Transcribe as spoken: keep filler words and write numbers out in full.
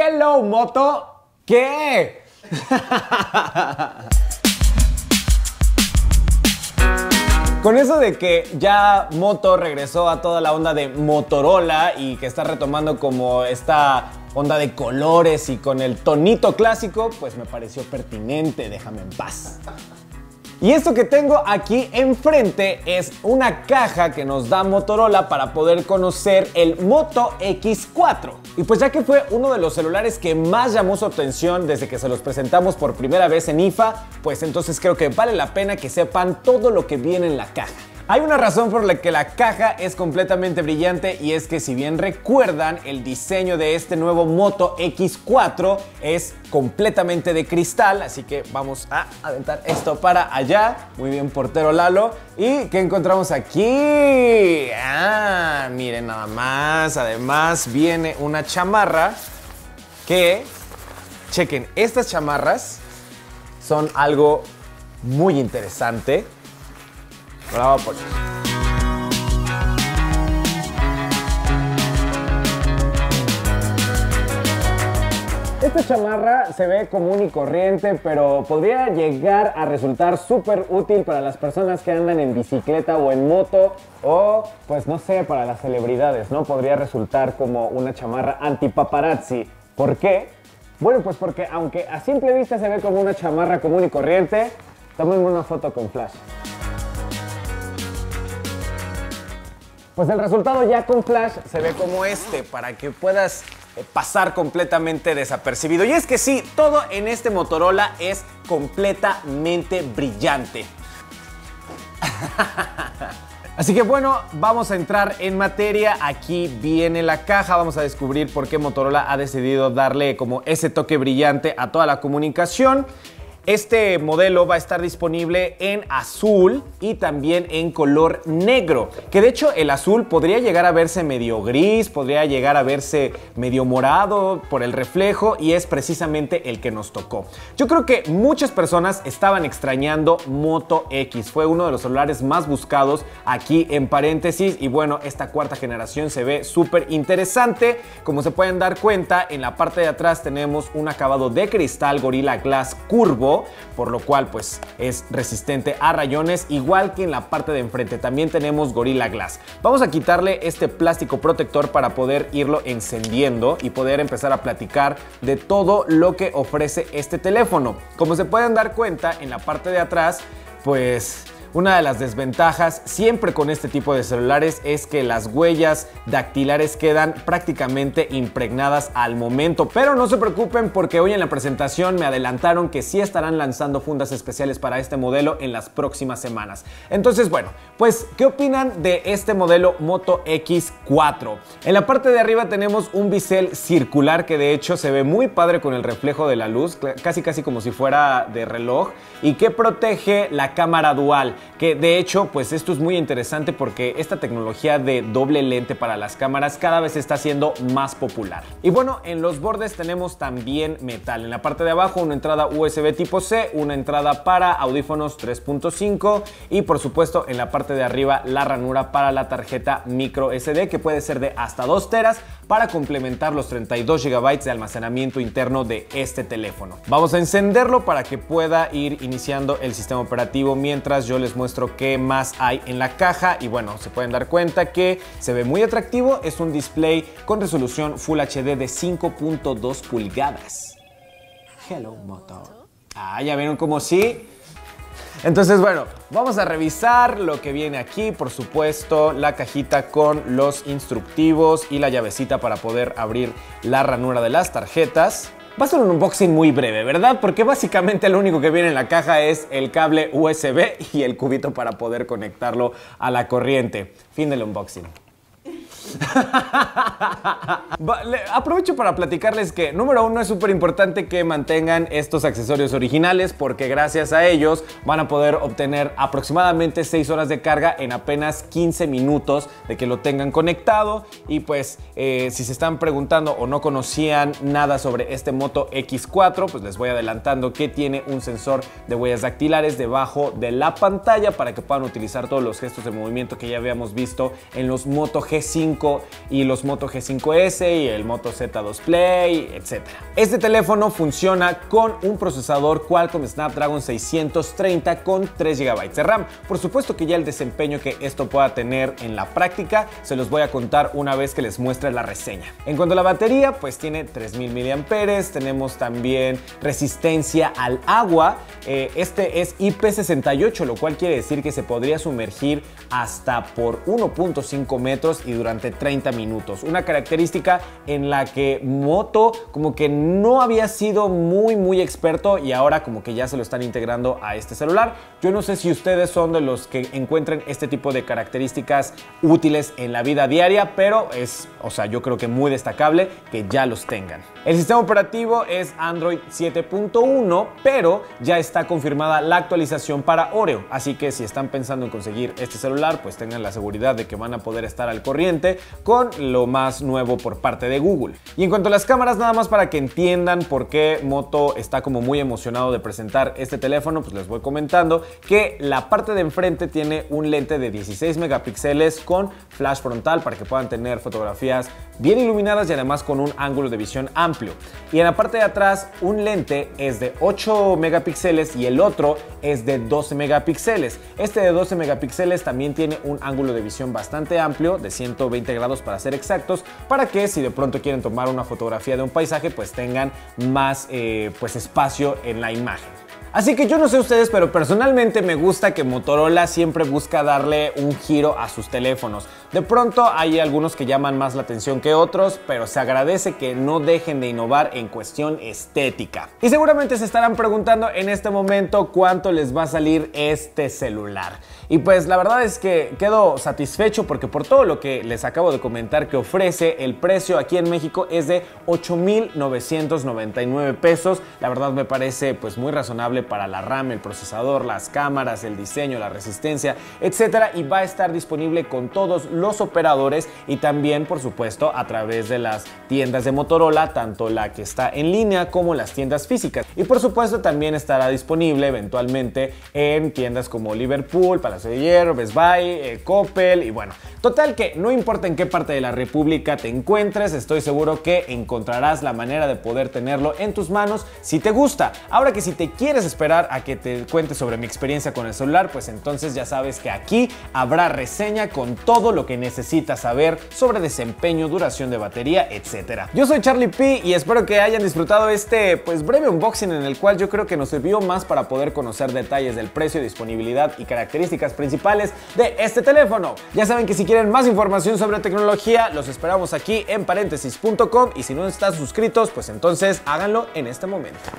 Hello Moto, ¿qué? Con eso de que ya Moto regresó a toda la onda de Motorola y que está retomando como esta onda de colores y con el tonito clásico, pues me pareció pertinente, déjame en paz. Y esto que tengo aquí enfrente es una caja que nos da Motorola para poder conocer el Moto X cuatro. Y pues ya que fue uno de los celulares que más llamó su atención desde que se los presentamos por primera vez en I F A, pues entonces creo que vale la pena que sepan todo lo que viene en la caja. Hay una razón por la que la caja es completamente brillante y es que si bien recuerdan, el diseño de este nuevo Moto X cuatro es completamente de cristal, así que vamos a aventar esto para allá. Muy bien, portero Lalo. ¿Y qué encontramos aquí? Ah, miren nada más. Además viene una chamarra que, chequen, estas chamarras son algo muy interesante. Bravo, por... Esta chamarra se ve común y corriente, pero podría llegar a resultar súper útil para las personas que andan en bicicleta o en moto o, pues no sé, para las celebridades, ¿no? Podría resultar como una chamarra anti-paparazzi. ¿Por qué? Bueno, pues porque aunque a simple vista se ve como una chamarra común y corriente, tomen una foto con flash. Pues el resultado ya con flash se ve como este, para que puedas pasar completamente desapercibido. Y es que sí, todo en este Motorola es completamente brillante. Así que bueno, vamos a entrar en materia. Aquí viene la caja. Vamos a descubrir por qué Motorola ha decidido darle como ese toque brillante a toda la comunicación. Este modelo va a estar disponible en azul y también en color negro, que de hecho el azul podría llegar a verse medio gris, podría llegar a verse medio morado por el reflejo y es precisamente el que nos tocó. Yo creo que muchas personas estaban extrañando Moto X, fue uno de los celulares más buscados aquí en Paréntesis y bueno, esta cuarta generación se ve súper interesante. Como se pueden dar cuenta, en la parte de atrás tenemos un acabado de cristal Gorilla Glass curvo, por lo cual pues es resistente a rayones, igual que en la parte de enfrente también tenemos Gorilla Glass. Vamos a quitarle este plástico protector para poder irlo encendiendo y poder empezar a platicar de todo lo que ofrece este teléfono. Como se pueden dar cuenta, en la parte de atrás, pues una de las desventajas siempre con este tipo de celulares es que las huellas dactilares quedan prácticamente impregnadas al momento. Pero no se preocupen porque hoy en la presentación me adelantaron que sí estarán lanzando fundas especiales para este modelo en las próximas semanas. Entonces, bueno, pues, ¿qué opinan de este modelo Moto X cuatro? En la parte de arriba tenemos un bisel circular que de hecho se ve muy padre con el reflejo de la luz, casi casi como si fuera de reloj, y que protege la cámara dual. Que de hecho, pues esto es muy interesante porque esta tecnología de doble lente para las cámaras cada vez está siendo más popular. Y bueno, en los bordes tenemos también metal. En la parte de abajo una entrada U S B tipo C, una entrada para audífonos tres punto cinco y por supuesto en la parte de arriba la ranura para la tarjeta micro S D que puede ser de hasta dos teras para complementar los treinta y dos gigabytes de almacenamiento interno de este teléfono. Vamos a encenderlo para que pueda ir iniciando el sistema operativo mientras yo les muestro qué más hay en la caja y bueno, se pueden dar cuenta que se ve muy atractivo, es un display con resolución Full H D de cinco punto dos pulgadas. Hello Moto. Ah, ya vieron como sí. Entonces bueno, vamos a revisar lo que viene aquí, por supuesto la cajita con los instructivos y la llavecita para poder abrir la ranura de las tarjetas. Va a ser un unboxing muy breve, ¿verdad? Porque básicamente lo único que viene en la caja es el cable U S B y el cubito para poder conectarlo a la corriente. Fin del unboxing. Aprovecho para platicarles que, número uno, es súper importante que mantengan estos accesorios originales porque gracias a ellos van a poder obtener aproximadamente seis horas de carga en apenas quince minutos de que lo tengan conectado. Y pues eh, si se están preguntando o no conocían nada sobre este Moto X cuatro, pues les voy adelantando que tiene un sensor de huellas dactilares debajo de la pantalla para que puedan utilizar todos los gestos de movimiento que ya habíamos visto en los Moto G cinco G cinco y los Moto G cinco S y el Moto Z dos Play, etcétera. Este teléfono funciona con un procesador Qualcomm Snapdragon seiscientos treinta con tres gigabytes de RAM. Por supuesto que ya el desempeño que esto pueda tener en la práctica se los voy a contar una vez que les muestre la reseña. En cuanto a la batería, pues tiene tres mil miliamperios hora, tenemos también resistencia al agua, eh, este es I P sesenta y ocho, lo cual quiere decir que se podría sumergir hasta por uno punto cinco metros y durante treinta minutos, una característica en la que Moto como que no había sido muy muy experto y ahora como que ya se lo están integrando a este celular. Yo no sé si ustedes son de los que encuentren este tipo de características útiles en la vida diaria, pero es, o sea, yo creo que muy destacable que ya los tengan. El sistema operativo es Android siete punto uno, pero ya está confirmada la actualización para Oreo, así que si están pensando en conseguir este celular, pues tengan la seguridad de que van a poder estar al corriente con lo más nuevo por parte de Google. Y en cuanto a las cámaras, nada más para que entiendan por qué Moto está como muy emocionado de presentar este teléfono, pues les voy comentando que la parte de enfrente tiene un lente de dieciséis megapíxeles con flash frontal para que puedan tener fotografías bien iluminadas y además con un ángulo de visión amplio. Y en la parte de atrás, un lente es de ocho megapíxeles y el otro es de doce megapíxeles. Este de doce megapíxeles también tiene un ángulo de visión bastante amplio, de ciento veinte grados para ser exactos, para que si de pronto quieren tomar una fotografía de un paisaje, pues tengan más eh, pues espacio en la imagen. Así que yo no sé ustedes, pero personalmente me gusta que Motorola siempre busca darle un giro a sus teléfonos. De pronto hay algunos que llaman más la atención que otros, pero se agradece que no dejen de innovar en cuestión estética. Y seguramente se estarán preguntando en este momento cuánto les va a salir este celular. Y pues la verdad es que quedo satisfecho porque por todo lo que les acabo de comentar que ofrece, el precio aquí en México es de ocho mil novecientos noventa y nueve pesos. La verdad me parece pues muy razonable para la RAM, el procesador, las cámaras, el diseño, la resistencia, etcétera, y va a estar disponible con todos los operadores y también, por supuesto, a través de las tiendas de Motorola, tanto la que está en línea como las tiendas físicas. Y por supuesto también estará disponible eventualmente en tiendas como Liverpool, Palacio de Hierro, Best Buy, eh, Coppel y bueno, total que no importa en qué parte de la república te encuentres, estoy seguro que encontrarás la manera de poder tenerlo en tus manos si te gusta. Ahora que si te quieres esperar a que te cuente sobre mi experiencia con el celular, pues entonces ya sabes que aquí habrá reseña con todo lo que necesitas saber sobre desempeño, duración de batería, etcétera. Yo soy Charlie P y espero que hayan disfrutado este pues breve unboxing en el cual yo creo que nos sirvió más para poder conocer detalles del precio, disponibilidad y características principales de este teléfono. Ya saben que si quieren más información sobre tecnología, los esperamos aquí en paréntesis punto com y si no están suscritos, pues entonces háganlo en este momento.